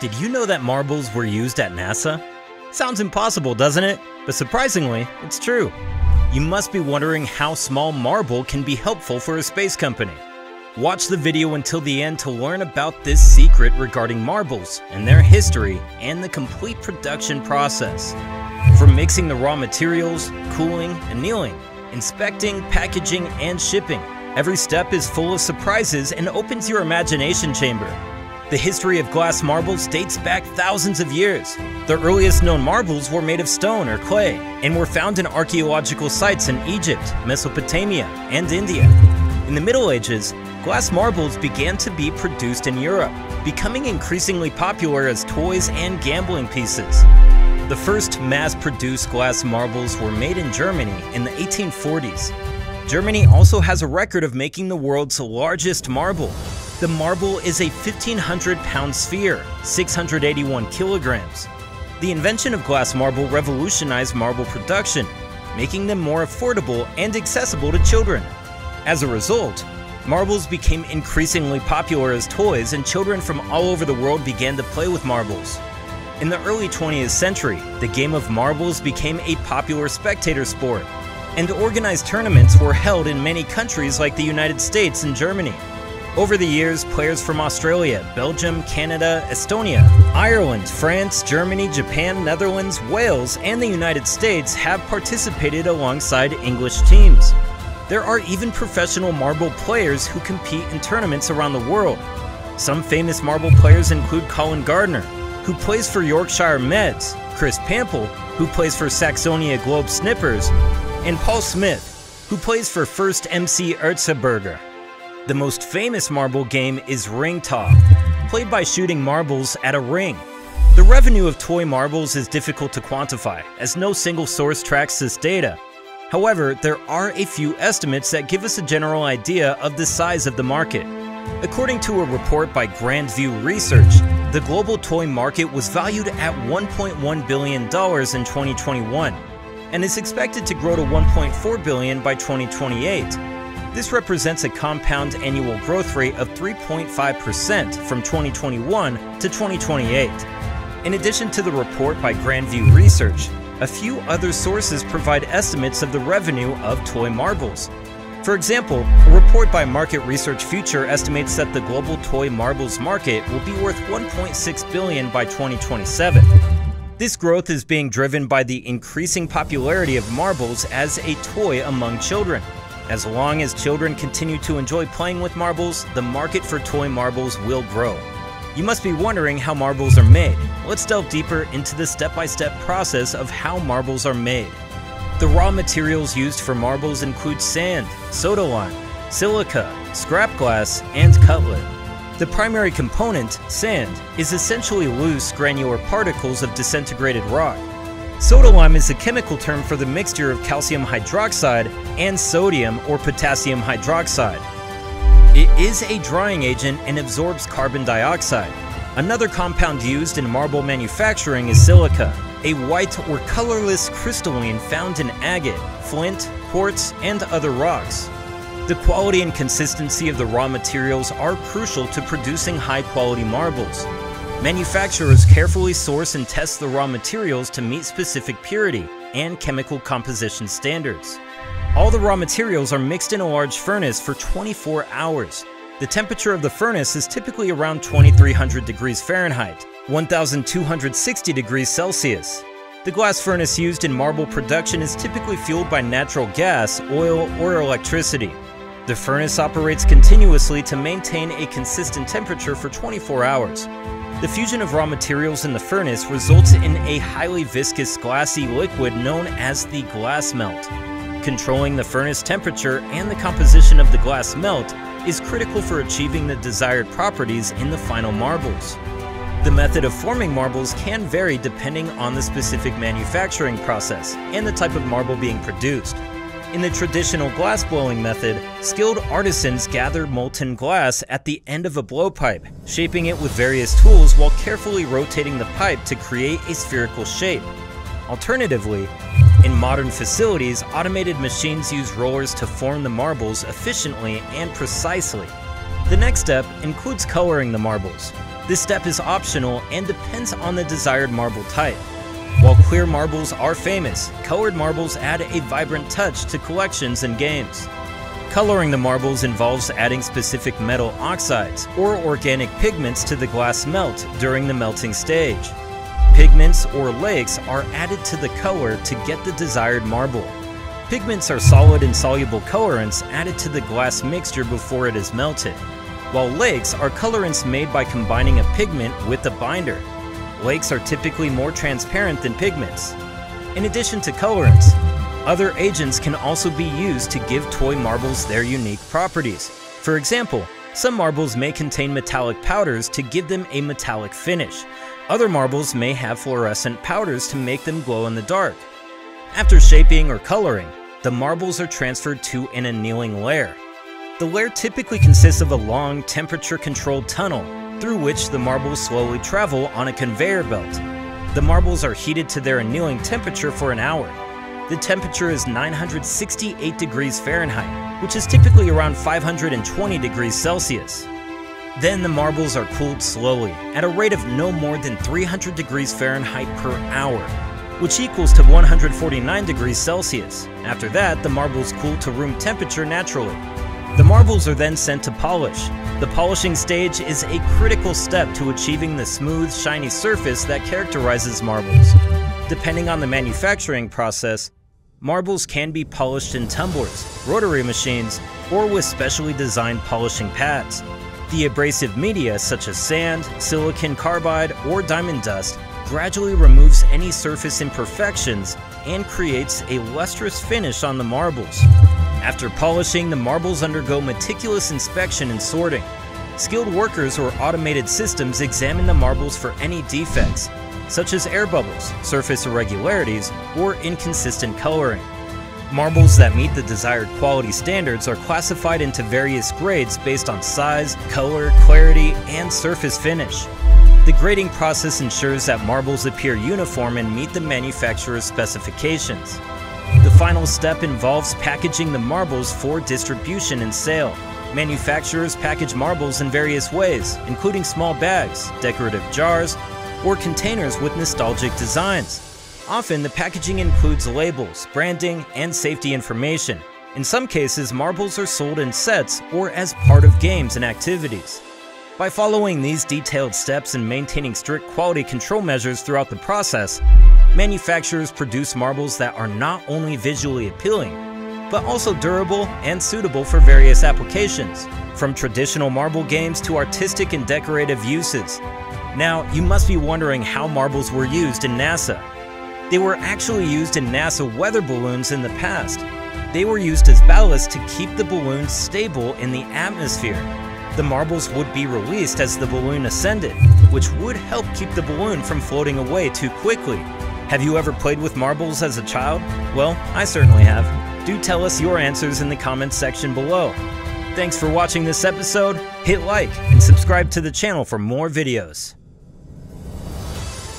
Did you know that marbles were used at NASA? Sounds impossible, doesn't it? But surprisingly, it's true. You must be wondering how small marble can be helpful for a space company. Watch the video until the end to learn about this secret regarding marbles and their history and the complete production process. From mixing the raw materials, cooling, annealing, inspecting, packaging, and shipping, every step is full of surprises and opens your imagination chamber. The history of glass marbles dates back thousands of years. The earliest known marbles were made of stone or clay and were found in archaeological sites in Egypt, Mesopotamia, and India. In the Middle Ages, glass marbles began to be produced in Europe, becoming increasingly popular as toys and gambling pieces. The first mass-produced glass marbles were made in Germany in the 1840s. Germany also has a record of making the world's largest marble. The marble is a 1,500-pound sphere, 681 kilograms. The invention of glass marble revolutionized marble production, making them more affordable and accessible to children. As a result, marbles became increasingly popular as toys, and children from all over the world began to play with marbles. In the early 20th century, the game of marbles became a popular spectator sport, and organized tournaments were held in many countries like the United States and Germany. Over the years, players from Australia, Belgium, Canada, Estonia, Ireland, France, Germany, Japan, Netherlands, Wales, and the United States have participated alongside English teams. There are even professional marble players who compete in tournaments around the world. Some famous marble players include Colin Gardner, who plays for Yorkshire Meds, Chris Pample, who plays for Saxonia Globe Snippers, and Paul Smith, who plays for First MC Erzberger. The most famous marble game is ring toss, played by shooting marbles at a ring. The revenue of toy marbles is difficult to quantify, as no single source tracks this data. However, there are a few estimates that give us a general idea of the size of the market. According to a report by Grandview Research, the global toy market was valued at $1.1 billion in 2021 and is expected to grow to $1.4 billion by 2028. This represents a compound annual growth rate of 3.5% from 2021 to 2028. In addition to the report by Grandview Research, a few other sources provide estimates of the revenue of toy marbles. For example, a report by Market Research Future estimates that the global toy marbles market will be worth $1.6 billion by 2027. This growth is being driven by the increasing popularity of marbles as a toy among children. As long as children continue to enjoy playing with marbles, the market for toy marbles will grow. You must be wondering how marbles are made. Let's delve deeper into the step-by-step process of how marbles are made. The raw materials used for marbles include sand, soda lime, silica, scrap glass, and cutlet. The primary component, sand, is essentially loose granular particles of disintegrated rock. Soda lime is a chemical term for the mixture of calcium hydroxide and sodium or potassium hydroxide. It is a drying agent and absorbs carbon dioxide. Another compound used in marble manufacturing is silica, a white or colorless crystalline found in agate, flint, quartz, and other rocks. The quality and consistency of the raw materials are crucial to producing high-quality marbles. Manufacturers carefully source and test the raw materials to meet specific purity and chemical composition standards. All the raw materials are mixed in a large furnace for 24 hours. The temperature of the furnace is typically around 2300 degrees Fahrenheit, 1260 degrees Celsius. The glass furnace used in marble production is typically fueled by natural gas, oil, or electricity. The furnace operates continuously to maintain a consistent temperature for 24 hours. The fusion of raw materials in the furnace results in a highly viscous glassy liquid known as the glass melt. Controlling the furnace temperature and the composition of the glass melt is critical for achieving the desired properties in the final marbles. The method of forming marbles can vary depending on the specific manufacturing process and the type of marble being produced. In the traditional glassblowing method, skilled artisans gather molten glass at the end of a blowpipe, shaping it with various tools while carefully rotating the pipe to create a spherical shape. Alternatively, in modern facilities, automated machines use rollers to form the marbles efficiently and precisely. The next step includes coloring the marbles. This step is optional and depends on the desired marble type. While clear marbles are famous, colored marbles add a vibrant touch to collections and games. Coloring the marbles involves adding specific metal oxides or organic pigments to the glass melt during the melting stage. Pigments or lakes are added to the color to get the desired marble. Pigments are solid and soluble colorants added to the glass mixture before it is melted, while lakes are colorants made by combining a pigment with a binder. Lakes are typically more transparent than pigments. In addition to colorants, other agents can also be used to give toy marbles their unique properties. For example, some marbles may contain metallic powders to give them a metallic finish. Other marbles may have fluorescent powders to make them glow in the dark. After shaping or coloring, the marbles are transferred to an annealing layer. The layer typically consists of a long, temperature-controlled tunnel through which the marbles slowly travel on a conveyor belt. The marbles are heated to their annealing temperature for an hour. The temperature is 968 degrees Fahrenheit, which is typically around 520 degrees Celsius. Then the marbles are cooled slowly at a rate of no more than 300 degrees Fahrenheit per hour, which equals to 149 degrees Celsius. After that, the marbles cool to room temperature naturally. The marbles are then sent to polish. The polishing stage is a critical step to achieving the smooth, shiny surface that characterizes marbles. Depending on the manufacturing process, marbles can be polished in tumblers, rotary machines, or with specially designed polishing pads. The abrasive media, such as sand, silicon carbide, or diamond dust, gradually removes any surface imperfections and creates a lustrous finish on the marbles. After polishing, the marbles undergo meticulous inspection and sorting. Skilled workers or automated systems examine the marbles for any defects, such as air bubbles, surface irregularities, or inconsistent coloring. Marbles that meet the desired quality standards are classified into various grades based on size, color, clarity, and surface finish. The grading process ensures that marbles appear uniform and meet the manufacturer's specifications. The final step involves packaging the marbles for distribution and sale. Manufacturers package marbles in various ways, including small bags, decorative jars, or containers with nostalgic designs. Often, the packaging includes labels, branding, and safety information. In some cases, marbles are sold in sets or as part of games and activities. By following these detailed steps and maintaining strict quality control measures throughout the process, manufacturers produce marbles that are not only visually appealing, but also durable and suitable for various applications, from traditional marble games to artistic and decorative uses. Now, you must be wondering how marbles were used in NASA. They were actually used in NASA weather balloons in the past. They were used as ballast to keep the balloons stable in the atmosphere. The marbles would be released as the balloon ascended, which would help keep the balloon from floating away too quickly. Have you ever played with marbles as a child? Well, I certainly have. Do tell us your answers in the comments section below. Thanks for watching this episode. Hit like and subscribe to the channel for more videos.